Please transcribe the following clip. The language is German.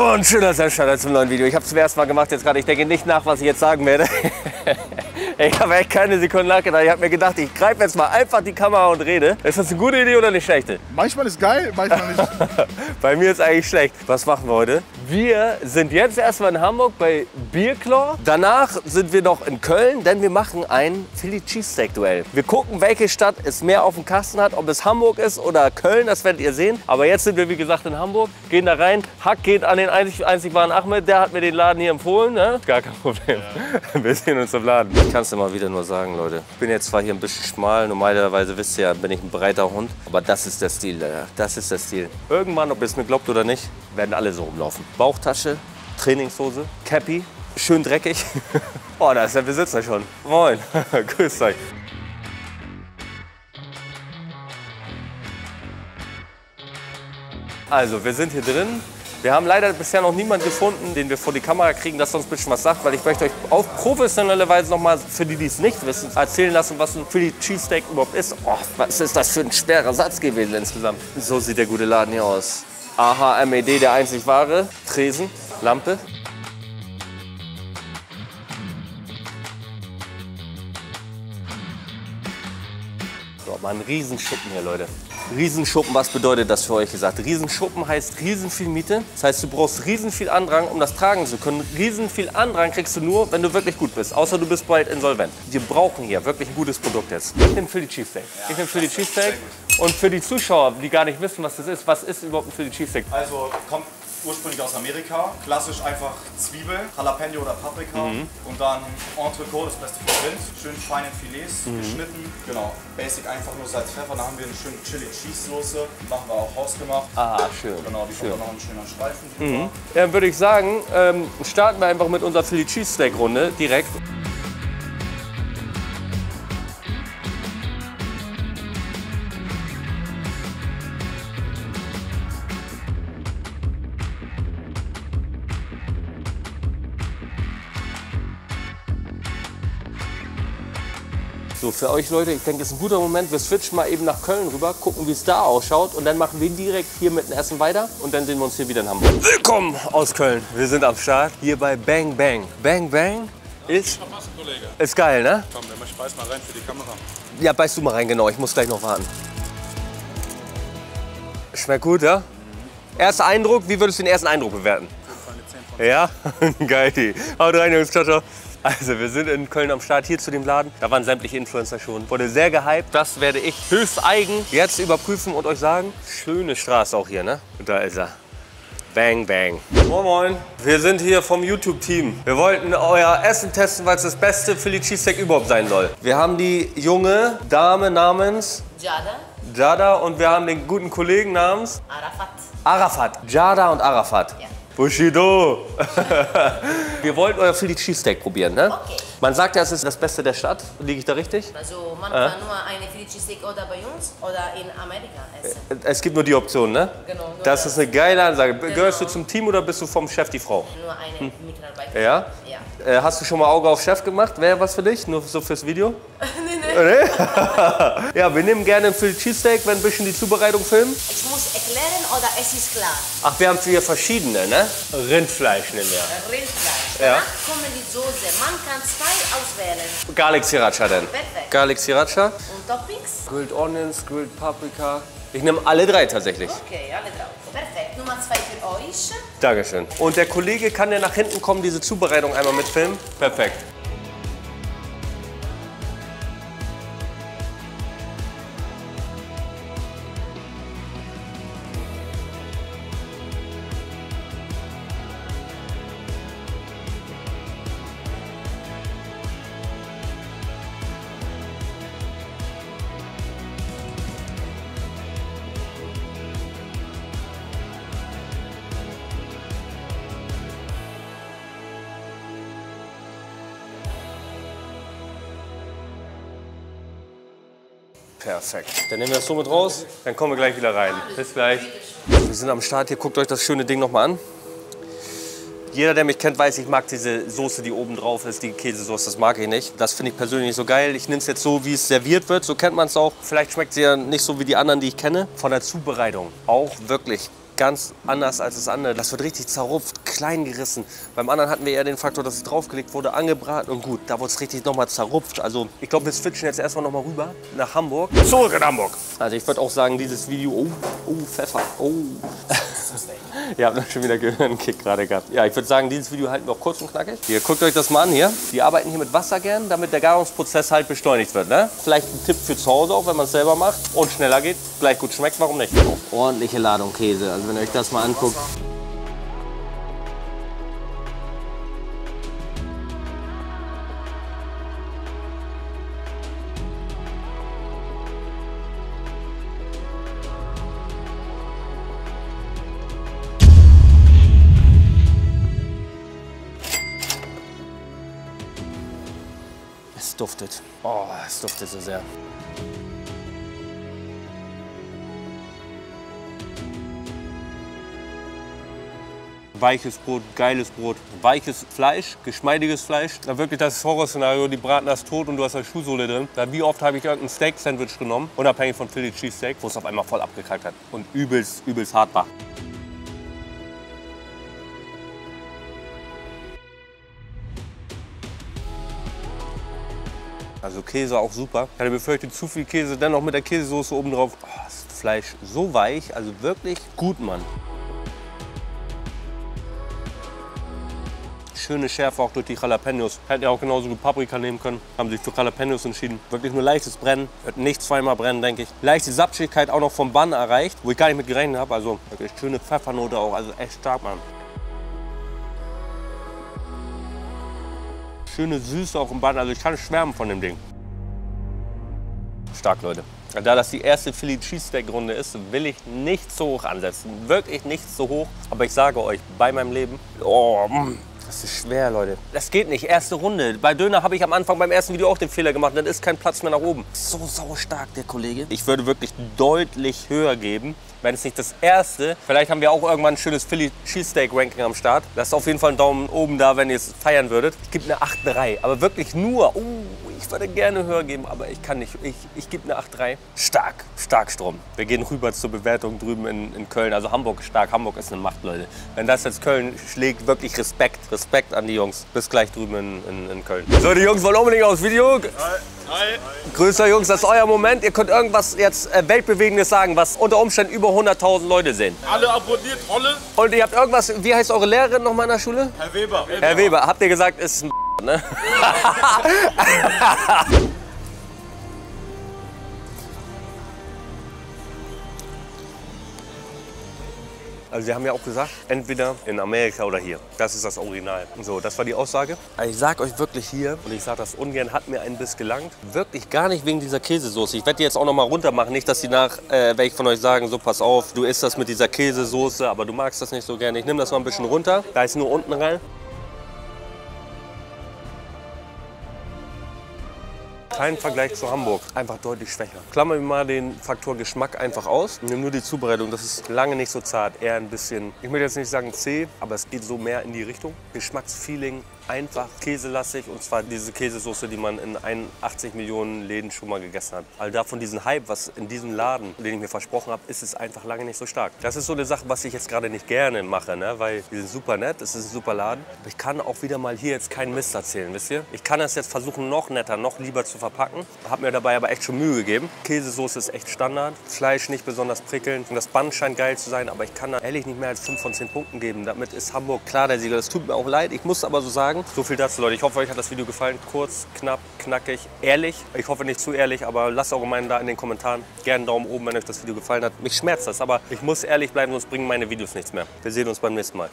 Und schön, dass ihr startet zum neuen Video. Ich habe es zum ersten Mal gemacht jetzt gerade. Ich denke nicht nach, was ich jetzt sagen werde. Ich habe echt keine Sekunde nachgedacht. Ich habe mir gedacht, ich greife jetzt mal einfach die Kamera und rede. Ist das eine gute Idee oder eine schlechte? Manchmal ist geil, manchmal nicht. Bei mir ist eigentlich schlecht. Was machen wir heute? Wir sind jetzt erstmal in Hamburg bei Bear Claw. Danach sind wir noch in Köln, denn wir machen ein Philly Cheesesteak Duell. Wir gucken, welche Stadt es mehr auf dem Kasten hat, ob es Hamburg ist oder Köln, das werdet ihr sehen. Aber jetzt sind wir, wie gesagt, in Hamburg, gehen da rein. Hack geht an den einzig wahren Ahmed, der hat mir den Laden hier empfohlen. Ne? Gar kein Problem, ja. Wir sehen uns im Laden. Ich kann es immer wieder nur sagen, Leute. Ich bin jetzt zwar hier ein bisschen schmal, normalerweise wisst ihr ja, bin ich ein breiter Hund. Aber das ist der Stil, Alter. Das ist der Stil. Irgendwann, ob ihr es mir glaubt oder nicht, werden alle so rumlaufen. Bauchtasche, Trainingshose, Cappy, schön dreckig. Oh, da ist der Besitzer schon. Moin, grüß euch. Also, wir sind hier drin. Wir haben leider bisher noch niemanden gefunden, den wir vor die Kamera kriegen, dass uns ein bisschen was sagt, weil ich möchte euch auf professionelle Weise nochmal, für die, die es nicht wissen, erzählen lassen, was ein Philly Cheesesteak überhaupt ist. Oh, was ist das für ein schwerer Satz gewesen insgesamt. So sieht der gute Laden hier aus. AHMED, der einzig wahre, Tresen, Lampe. So, mal ein Riesenschuppen hier, Leute. Riesenschuppen, was bedeutet das für euch gesagt? Riesenschuppen heißt riesen viel Miete. Das heißt, du brauchst riesen viel Andrang, um das tragen zu können. Riesen viel Andrang kriegst du nur, wenn du wirklich gut bist. Außer du bist bald insolvent. Wir brauchen hier wirklich ein gutes Produkt jetzt. Ich bin für die Cheesesteak. Ich bin für die Cheesesteak. Und für die Zuschauer, die gar nicht wissen, was das ist, was ist überhaupt ein Philly Cheesesteak? Also kommt ursprünglich aus Amerika. Klassisch einfach Zwiebel, Jalapeno oder Paprika. Und dann Entrecôte, das Beste vom Rind. Schön fein in Filets geschnitten. Genau. Basic einfach nur Salz, Pfeffer. Dann haben wir eine schöne Chili-Cheese-Soße. Die machen wir auch hausgemacht. Ah, schön. Genau, die kommt dann noch ein schöner Streifen drüber. Ja, würde ich sagen, starten wir einfach mit unserer Philly Cheesesteak-Runde direkt. So, für euch Leute, ich denke, es ist ein guter Moment. Wir switchen mal eben nach Köln rüber, gucken, wie es da ausschaut. Und dann machen wir direkt hier mit dem Essen weiter. Und dann sehen wir uns hier wieder in Hamburg. Willkommen aus Köln. Wir sind am Start hier bei Bang Bang. Bang Bang ist... Ist geil, ne? Komm, ich beiß mal rein für die Kamera. Ja, beiß du mal rein, genau. Ich muss gleich noch warten. Schmeckt gut, ja? Erster Eindruck, wie würdest du den ersten Eindruck bewerten? Ja, geil. Haut rein, Jungs, ciao, ciao. Also wir sind in Köln am Start, hier zu dem Laden. Da waren sämtliche Influencer schon. Wurde sehr gehypt. Das werde ich höchsteigen jetzt überprüfen und euch sagen. Schöne Straße auch hier, ne? Und da ist er. Bang Bang. Moin Moin. Wir sind hier vom YouTube-Team. Wir wollten euer Essen testen, weil es das beste Philly Cheesesteak überhaupt sein soll. Wir haben die junge Dame namens... Jada. Jada und wir haben den guten Kollegen namens... Arafat. Arafat. Jada und Arafat. Ja. Bushido! Wir wollten euer Philly Cheesesteak probieren, ne? Okay. Man sagt ja, es ist das Beste der Stadt. Liege ich da richtig? Also man kann nur eine Philly Cheesesteak oder bei uns oder in Amerika essen. Es gibt nur die Option, ne? Genau. Das ist eine geile Ansage. Genau. Gehörst du zum Team oder bist du vom Chef die Frau? Nur eine Mitarbeiterin. Ja? Ja. Hast du schon mal Auge auf Chef gemacht? Wäre was für dich? Nur so fürs Video? Nee. Ja, wir nehmen gerne Philly Cheesesteak, wenn ein bisschen die Zubereitung filmen. Ich muss erklären oder es ist klar? Ach, wir haben hier verschiedene, ne? Rindfleisch nehmen wir. Rindfleisch. Ja. Danach kommen die Soße. Man kann zwei auswählen. Garlic Sriracha denn? Perfekt. Garlic Sriracha. Und Toppings? Grilled Onions, Grilled Paprika. Ich nehme alle drei tatsächlich. Okay, alle drei. Perfekt. Nummer zwei für euch. Dankeschön. Und der Kollege kann ja nach hinten kommen, diese Zubereitung einmal mitfilmen. Perfekt. Perfekt. Dann nehmen wir das so mit raus, dann kommen wir gleich wieder rein. Bis gleich. Wir sind am Start hier, guckt euch das schöne Ding nochmal an. Jeder, der mich kennt, weiß, ich mag diese Soße, die oben drauf ist, die Käsesoße, das mag ich nicht. Das finde ich persönlich nicht so geil. Ich nehme es jetzt so, wie es serviert wird, so kennt man es auch. Vielleicht schmeckt sie ja nicht so wie die anderen, die ich kenne. Von der Zubereitung auch wirklich ganz anders als das andere. Das wird richtig zerrupft, klein gerissen. Beim anderen hatten wir eher den Faktor, dass es draufgelegt wurde, angebraten und gut. Da wurde es richtig nochmal zerrupft. Also ich glaube, wir switchen jetzt erstmal nochmal rüber nach Hamburg. Zurück in Hamburg. Also ich würde auch sagen, dieses Video, Pfeffer, Ihr habt das schon wieder einen Kick gerade gehabt. Ja, ich würde sagen, dieses Video halten wir auch kurz und knackig. Ihr guckt euch das mal an hier. Die arbeiten hier mit Wasser gern, damit der Garungsprozess halt beschleunigt wird, ne? Vielleicht ein Tipp für zu Hause auch, wenn man es selber macht und schneller geht, gleich gut schmeckt, warum nicht? Ordentliche Ladung Käse, also wenn ihr euch das mal anguckt. Es duftet. Oh, es duftet so sehr. Weiches Brot, geiles Brot, weiches Fleisch, geschmeidiges Fleisch. Da wirklich das Horrorszenario, die braten das tot und du hast eine Schuhsohle drin. Da wie oft habe ich irgendein Steak-Sandwich genommen, unabhängig von Philly Cheesesteak, wo es auf einmal voll abgekackt hat und übelst hart war. Also Käse auch super. Ich hatte befürchtet, zu viel Käse, dann noch mit der Käsesoße oben drauf. Oh, das Fleisch so weich, also wirklich gut, Mann. Schöne Schärfe auch durch die Jalapenos. Hätten ja auch genauso gut Paprika nehmen können. Haben sich für Jalapenos entschieden. Wirklich nur leichtes Brennen. Wird nicht zweimal brennen, denke ich. Leichte Sapschigkeit auch noch vom Bann erreicht, wo ich gar nicht mit gerechnet habe. Also wirklich schöne Pfeffernote auch. Also echt stark, Mann. Schöne Süße auch im Bann. Also ich kann schwärmen von dem Ding. Stark, Leute. Da das die erste Philly Cheesesteak-Runde ist, will ich nicht so hoch ansetzen. Wirklich nicht so hoch. Aber ich sage euch, bei meinem Leben, oh, das ist schwer, Leute. Das geht nicht. Erste Runde. Bei Döner habe ich am Anfang beim ersten Video auch den Fehler gemacht. Dann ist kein Platz mehr nach oben. So saustark, der Kollege. Ich würde wirklich deutlich höher geben, wenn es nicht das erste. Vielleicht haben wir auch irgendwann ein schönes Philly Cheesesteak Ranking am Start. Lasst auf jeden Fall einen Daumen oben da, wenn ihr es feiern würdet. Ich gebe eine 8,3. Aber wirklich nur. Oh, ich würde gerne höher geben, aber ich kann nicht. Ich gebe eine 8,3. Stark. Stark, Strom. Wir gehen rüber zur Bewertung drüben in Köln. Also Hamburg ist stark. Hamburg ist eine Macht, Leute. Wenn das jetzt Köln schlägt, wirklich Respekt. Respekt an die Jungs. Bis gleich drüben in Köln. So, die Jungs wollen unbedingt aufs Video. Hi. Hi. Grüße, Jungs, das ist euer Moment. Ihr könnt irgendwas jetzt Weltbewegendes sagen, was unter Umständen über 100.000 Leute sehen. Alle abonniert, Rolle. Und ihr habt irgendwas, wie heißt eure Lehrerin nochmal in der Schule? Herr Weber. Herr Weber, habt ihr gesagt, ist ein ne? Also sie haben ja auch gesagt, entweder in Amerika oder hier. Das ist das Original. So, das war die Aussage. Also ich sag euch wirklich hier, und ich sag das ungern, hat mir ein Biss gelangt. Wirklich gar nicht wegen dieser Käsesoße. Ich werde die jetzt auch noch mal runter machen. Nicht, dass die nach, wenn ich von euch sagen, so pass auf, du isst das mit dieser Käsesoße, aber du magst das nicht so gerne. Ich nehme das mal ein bisschen runter. Da ist nur unten rein. Kein Vergleich zu Hamburg. Einfach deutlich schwächer. Klammern wir mal den Faktor Geschmack einfach aus. Nimm nur die Zubereitung. Das ist lange nicht so zart. Eher ein bisschen, ich möchte jetzt nicht sagen zäh, aber es geht so mehr in die Richtung. Geschmacksfeeling, einfach käselastig. Und zwar diese Käsesoße, die man in 81 Millionen Läden schon mal gegessen hat. Also davon diesen Hype, was in diesem Laden, den ich mir versprochen habe, ist es einfach lange nicht so stark. Das ist so eine Sache, was ich jetzt gerade nicht gerne mache, ne? Weil die sind super nett, es ist ein super Laden. Aber ich kann auch wieder mal hier jetzt keinen Mist erzählen, wisst ihr? Ich kann das jetzt versuchen, noch netter, noch lieber zu verpacken. Habe mir dabei aber echt schon Mühe gegeben. Käsesoße ist echt Standard, Fleisch nicht besonders prickelnd und das Band scheint geil zu sein, aber ich kann da ehrlich nicht mehr als 5 von 10 Punkten geben. Damit ist Hamburg klar der Sieger. Das tut mir auch leid, ich muss aber so sagen. So viel dazu, Leute. Ich hoffe, euch hat das Video gefallen. Kurz, knapp, knackig, ehrlich. Ich hoffe nicht zu ehrlich, aber lasst eure Meinung da in den Kommentaren. Gerne einen Daumen oben, wenn euch das Video gefallen hat. Mich schmerzt das, aber ich muss ehrlich bleiben, sonst bringen meine Videos nichts mehr. Wir sehen uns beim nächsten Mal.